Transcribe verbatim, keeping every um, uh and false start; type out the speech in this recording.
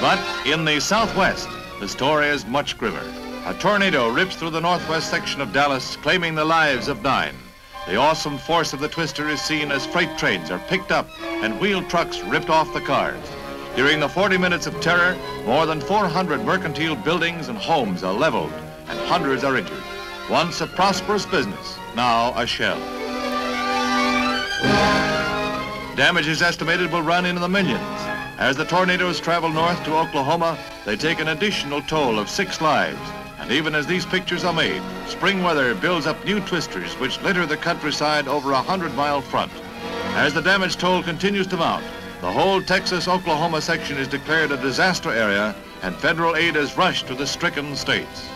But in the Southwest, the story is much grimmer. A tornado rips through the northwest section of Dallas, claiming the lives of nine. The awesome force of the twister is seen as freight trains are picked up and wheeled trucks ripped off the cars. During the forty minutes of terror, more than four hundred mercantile buildings and homes are leveled, and hundreds are injured. Once a prosperous business, now a shell. Damages estimated will run into the millions. As the tornadoes travel north to Oklahoma, they take an additional toll of six lives. And even as these pictures are made, spring weather builds up new twisters which litter the countryside over a hundred-mile front. As the damage toll continues to mount, the whole Texas-Oklahoma section is declared a disaster area, and federal aid is rushed to the stricken states.